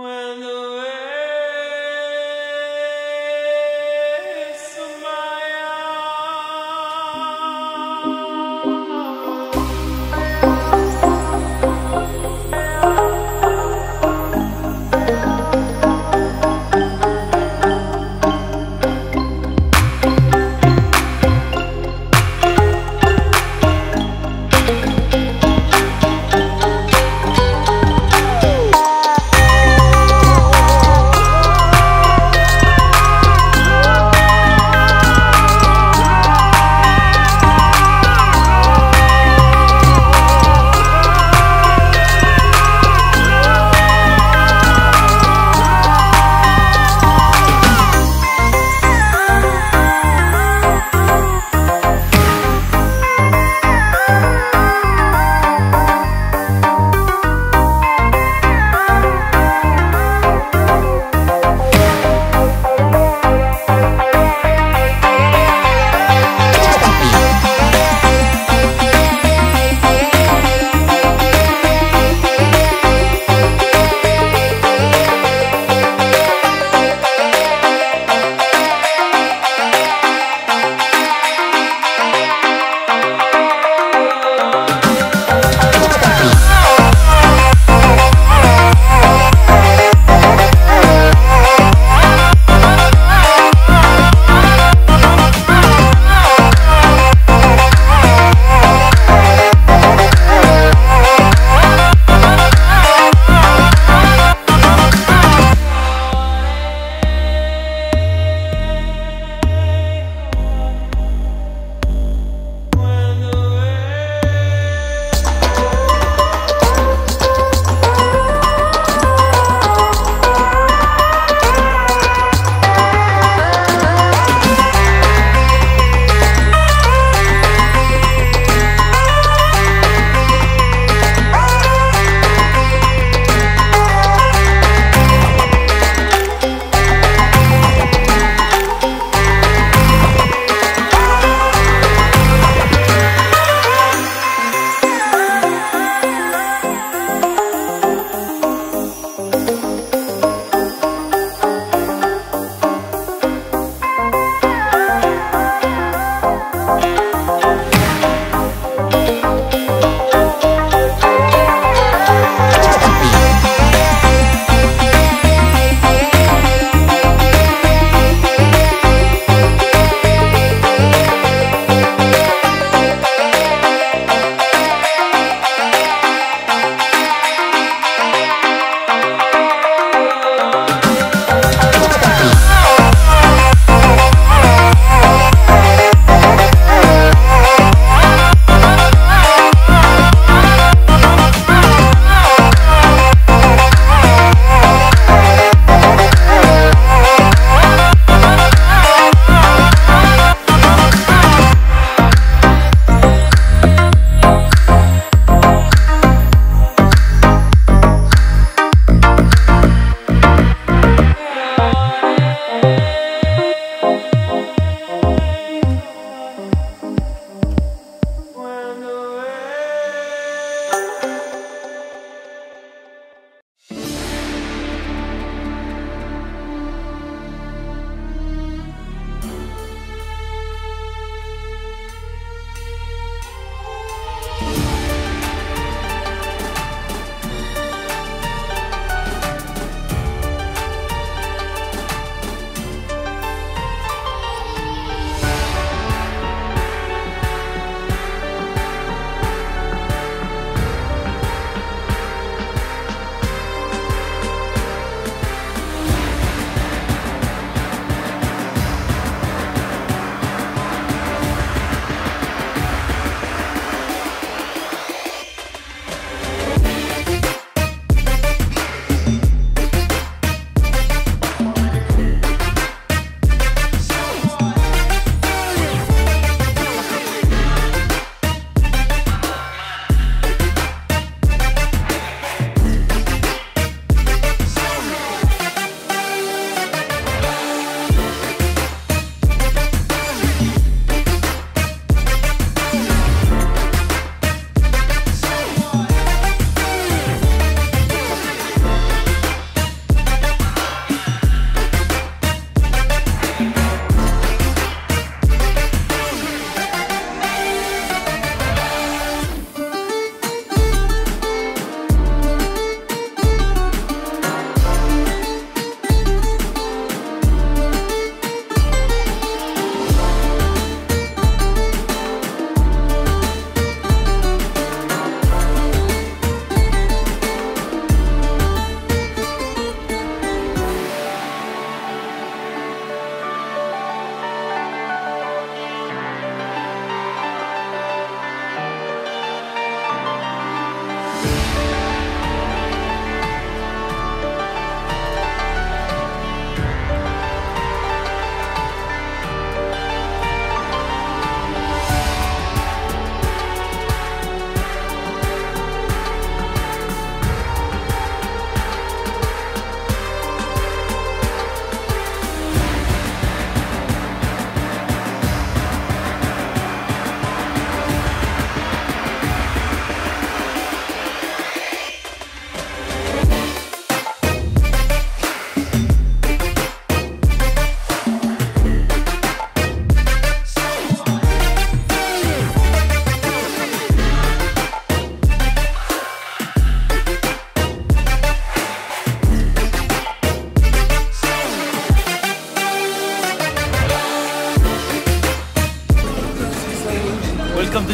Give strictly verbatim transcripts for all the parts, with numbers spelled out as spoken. When the waves of my eyes.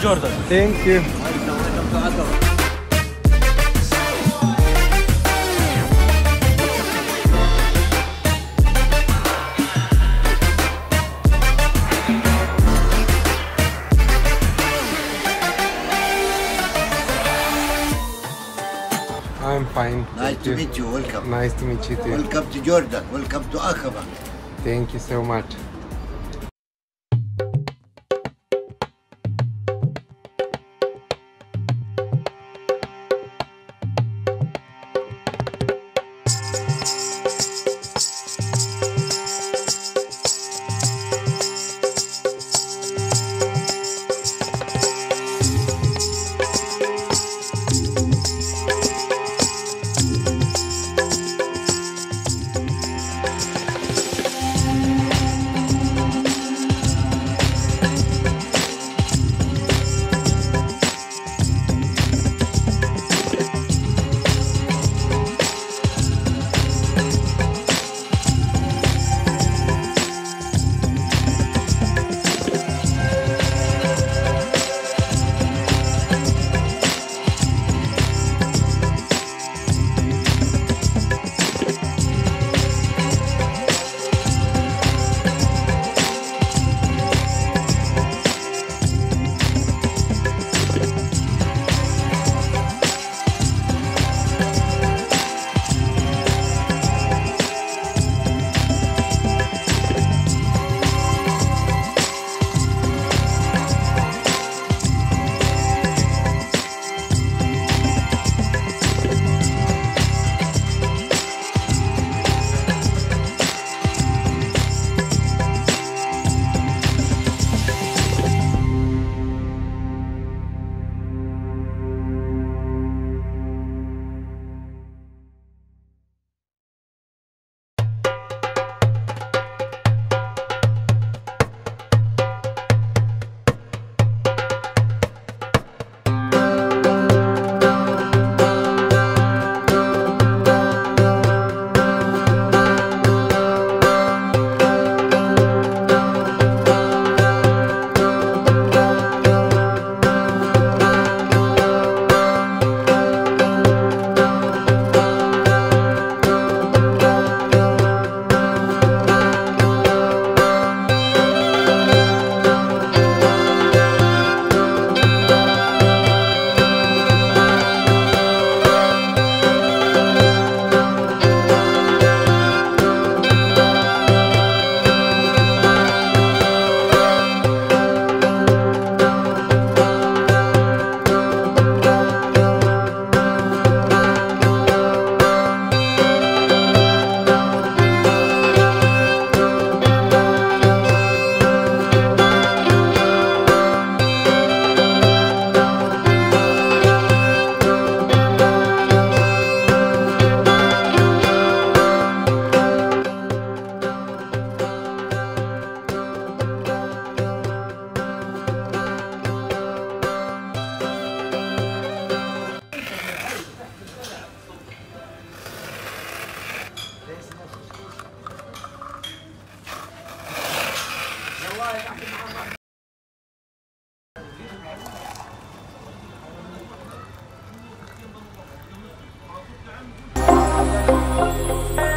Jordan. Thank you. Welcome, welcome to Aqaba. I'm fine. Nice to meet you. Welcome. Nice to meet you too. Welcome to Jordan. Welcome to Aqaba. Thank you so much. Thank you.